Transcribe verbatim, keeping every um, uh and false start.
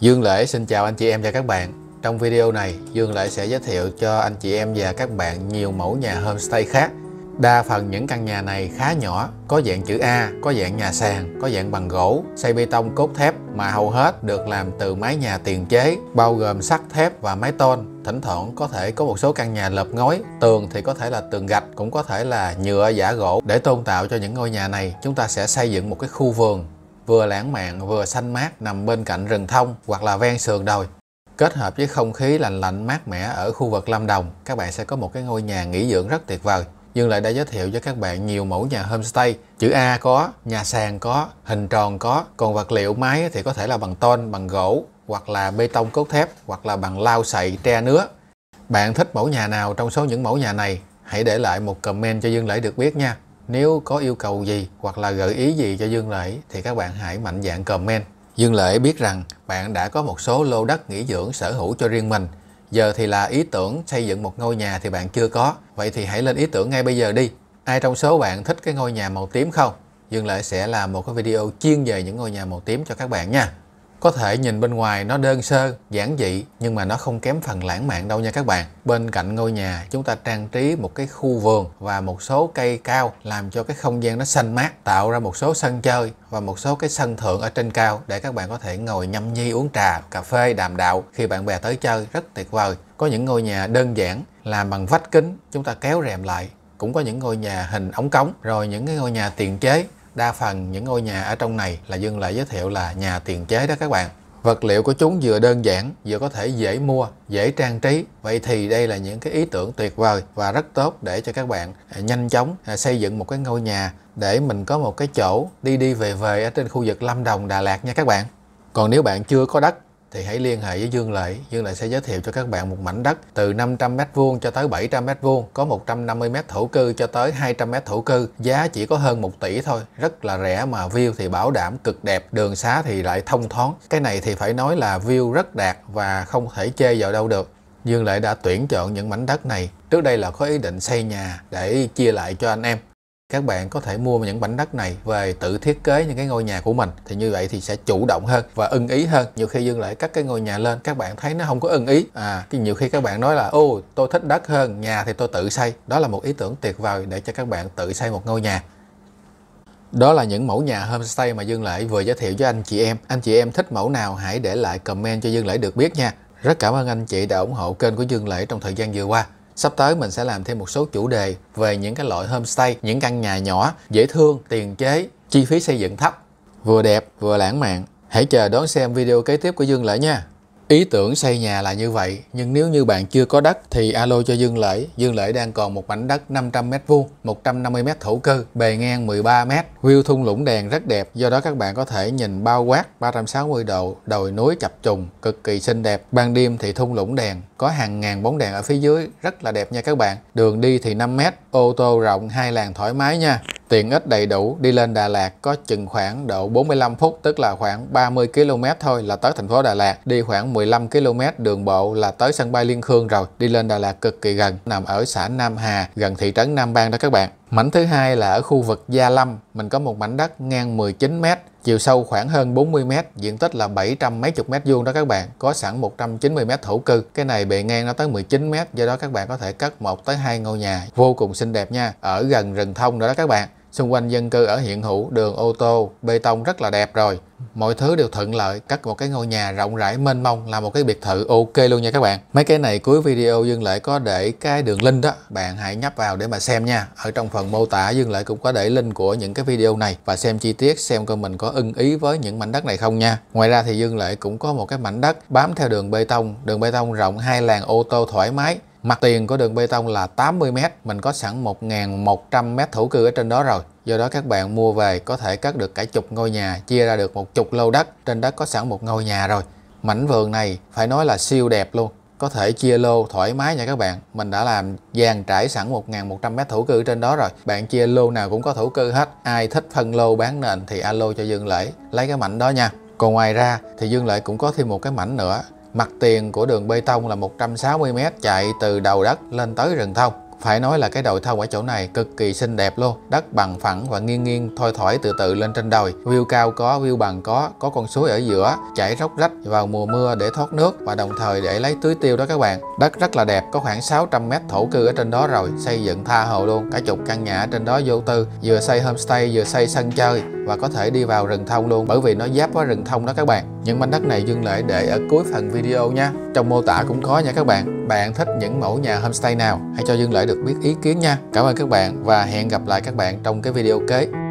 Dương Lễ xin chào anh chị em và các bạn. Trong video này, Dương Lễ sẽ giới thiệu cho anh chị em và các bạn nhiều mẫu nhà homestay khác. Đa phần những căn nhà này khá nhỏ, có dạng chữ A, có dạng nhà sàn, có dạng bằng gỗ, xây bê tông cốt thép mà hầu hết được làm từ mái nhà tiền chế, bao gồm sắt thép và mái tôn. Thỉnh thoảng có thể có một số căn nhà lợp ngói, tường thì có thể là tường gạch, cũng có thể là nhựa giả gỗ. Để tôn tạo cho những ngôi nhà này, chúng ta sẽ xây dựng một cái khu vườn vừa lãng mạn vừa xanh mát nằm bên cạnh rừng thông hoặc là ven sườn đồi. Kết hợp với không khí lành lạnh mát mẻ ở khu vực Lâm Đồng, các bạn sẽ có một cái ngôi nhà nghỉ dưỡng rất tuyệt vời. Dương Lễ đã giới thiệu cho các bạn nhiều mẫu nhà homestay, chữ A có, nhà sàn có, hình tròn có, còn vật liệu mái thì có thể là bằng tôn, bằng gỗ, hoặc là bê tông cốt thép, hoặc là bằng lau sậy, tre nứa. Bạn thích mẫu nhà nào trong số những mẫu nhà này? Hãy để lại một comment cho Dương Lễ được biết nha. Nếu có yêu cầu gì hoặc là gợi ý gì cho Dương Lễ thì các bạn hãy mạnh dạn comment. Dương Lễ biết rằng bạn đã có một số lô đất nghỉ dưỡng sở hữu cho riêng mình. Giờ thì là ý tưởng xây dựng một ngôi nhà thì bạn chưa có. Vậy thì hãy lên ý tưởng ngay bây giờ đi. Ai trong số bạn thích cái ngôi nhà màu tím không? Dương Lễ sẽ làm một cái video chuyên về những ngôi nhà màu tím cho các bạn nha. Có thể nhìn bên ngoài nó đơn sơ, giản dị nhưng mà nó không kém phần lãng mạn đâu nha các bạn. Bên cạnh ngôi nhà chúng ta trang trí một cái khu vườn và một số cây cao làm cho cái không gian nó xanh mát, tạo ra một số sân chơi và một số cái sân thượng ở trên cao để các bạn có thể ngồi nhâm nhi uống trà, cà phê, đàm đạo khi bạn bè tới chơi, rất tuyệt vời. Có những ngôi nhà đơn giản làm bằng vách kính, chúng ta kéo rèm lại. Cũng có những ngôi nhà hình ống cống, rồi những cái ngôi nhà tiền chế. Đa phần những ngôi nhà ở trong này là Dương Lễ giới thiệu là nhà tiền chế đó các bạn. Vật liệu của chúng vừa đơn giản, vừa có thể dễ mua, dễ trang trí. Vậy thì đây là những cái ý tưởng tuyệt vời và rất tốt để cho các bạn nhanh chóng xây dựng một cái ngôi nhà để mình có một cái chỗ đi đi về về ở trên khu vực Lâm Đồng, Đà Lạt nha các bạn. Còn nếu bạn chưa có đất thì hãy liên hệ với Dương Lễ. Dương Lễ sẽ giới thiệu cho các bạn một mảnh đất từ năm trăm mét vuông cho tới bảy trăm mét vuông, có một trăm năm mươi mét thổ cư cho tới hai trăm mét thổ cư, giá chỉ có hơn một tỷ thôi, rất là rẻ mà view thì bảo đảm cực đẹp, đường xá thì lại thông thoáng. Cái này thì phải nói là view rất đạt và không thể chê vào đâu được. Dương Lễ đã tuyển chọn những mảnh đất này, trước đây là có ý định xây nhà để chia lại cho anh em. Các bạn có thể mua những mảnh đất này về tự thiết kế những cái ngôi nhà của mình, thì như vậy thì sẽ chủ động hơn và ưng ý hơn. Nhiều khi Dương Lễ cắt cái ngôi nhà lên các bạn thấy nó không có ưng ý, à nhiều khi các bạn nói là ô tôi thích đất hơn, nhà thì tôi tự xây. Đó là một ý tưởng tuyệt vời để cho các bạn tự xây một ngôi nhà. Đó là những mẫu nhà homestay mà Dương Lễ vừa giới thiệu cho anh chị em. Anh chị em thích mẫu nào hãy để lại comment cho Dương Lễ được biết nha. Rất cảm ơn anh chị đã ủng hộ kênh của Dương Lễ trong thời gian vừa qua. Sắp tới mình sẽ làm thêm một số chủ đề về những cái loại homestay, những căn nhà nhỏ, dễ thương, tiền chế, chi phí xây dựng thấp, vừa đẹp vừa lãng mạn. Hãy chờ đón xem video kế tiếp của Dương Lễ nha. Ý tưởng xây nhà là như vậy, nhưng nếu như bạn chưa có đất thì alo cho Dương Lễ. Dương Lễ đang còn một mảnh đất năm trăm mét vuông, một trăm năm mươi mét thổ cư, bề ngang mười ba mét, view thung lũng đèn rất đẹp. Do đó các bạn có thể nhìn bao quát ba trăm sáu mươi độ, đồi núi chập trùng, cực kỳ xinh đẹp. Ban đêm thì thung lũng đèn, có hàng ngàn bóng đèn ở phía dưới, rất là đẹp nha các bạn. Đường đi thì năm mét, ô tô rộng, hai làn thoải mái nha. Tiện ích đầy đủ, đi lên Đà Lạt có chừng khoảng độ bốn mươi lăm phút, tức là khoảng ba mươi ki lô mét thôi là tới thành phố Đà Lạt. Đi khoảng mười lăm ki lô mét đường bộ là tới sân bay Liên Khương rồi. Đi lên Đà Lạt cực kỳ gần, nằm ở xã Nam Hà, gần thị trấn Nam Ban đó các bạn. Mảnh thứ hai là ở khu vực Gia Lâm, mình có một mảnh đất ngang mười chín mét, chiều sâu khoảng hơn bốn mươi mét, diện tích là bảy trăm mấy chục mét vuông đó các bạn, có sẵn một trăm chín mươi mét thổ cư. Cái này bề ngang nó tới mười chín mét, do đó các bạn có thể cất một tới hai ngôi nhà, vô cùng xinh đẹp nha, ở gần rừng thông nữa đó các bạn. Xung quanh dân cư ở hiện hữu, đường ô tô, bê tông rất là đẹp rồi. Mọi thứ đều thuận lợi, cất một cái ngôi nhà rộng rãi mênh mông là một cái biệt thự ok luôn nha các bạn. Mấy cái này cuối video Dương Lễ có để cái đường link đó, bạn hãy nhấp vào để mà xem nha. Ở trong phần mô tả Dương Lễ cũng có để link của những cái video này và xem chi tiết xem coi mình có ưng ý với những mảnh đất này không nha. Ngoài ra thì Dương Lễ cũng có một cái mảnh đất bám theo đường bê tông, đường bê tông rộng, hai làn ô tô thoải mái. Mặt tiền của đường bê tông là tám mươi mét, mình có sẵn một nghìn một trăm mét thổ cư ở trên đó rồi. Do đó các bạn mua về có thể cất được cả chục ngôi nhà, chia ra được một chục lô đất, trên đất có sẵn một ngôi nhà rồi. Mảnh vườn này phải nói là siêu đẹp luôn, có thể chia lô thoải mái nha các bạn. Mình đã làm dàn trải sẵn một nghìn một trăm mét thổ cư trên đó rồi. Bạn chia lô nào cũng có thổ cư hết, ai thích phân lô bán nền thì alo cho Dương Lễ, lấy cái mảnh đó nha. Còn ngoài ra thì Dương Lễ cũng có thêm một cái mảnh nữa. Mặt tiền của đường bê tông là một trăm sáu mươi mét chạy từ đầu đất lên tới rừng thông. Phải nói là cái đồi thông ở chỗ này cực kỳ xinh đẹp luôn. Đất bằng phẳng và nghiêng nghiêng thoi thỏi từ từ lên trên đồi. View cao có, view bằng có, có con suối ở giữa chảy róc rách vào mùa mưa để thoát nước và đồng thời để lấy tưới tiêu đó các bạn. Đất rất là đẹp, có khoảng sáu trăm mét thổ cư ở trên đó rồi, xây dựng tha hồ luôn. Cả chục căn nhà ở trên đó vô tư, vừa xây homestay vừa xây sân chơi và có thể đi vào rừng thông luôn bởi vì nó giáp với rừng thông đó các bạn. Những mảnh đất này Dương Lễ để ở cuối phần video nha. Trong mô tả cũng có nha các bạn. Bạn thích những mẫu nhà homestay nào? Hãy cho Dương Lễ được biết ý kiến nha. Cảm ơn các bạn và hẹn gặp lại các bạn trong cái video kế.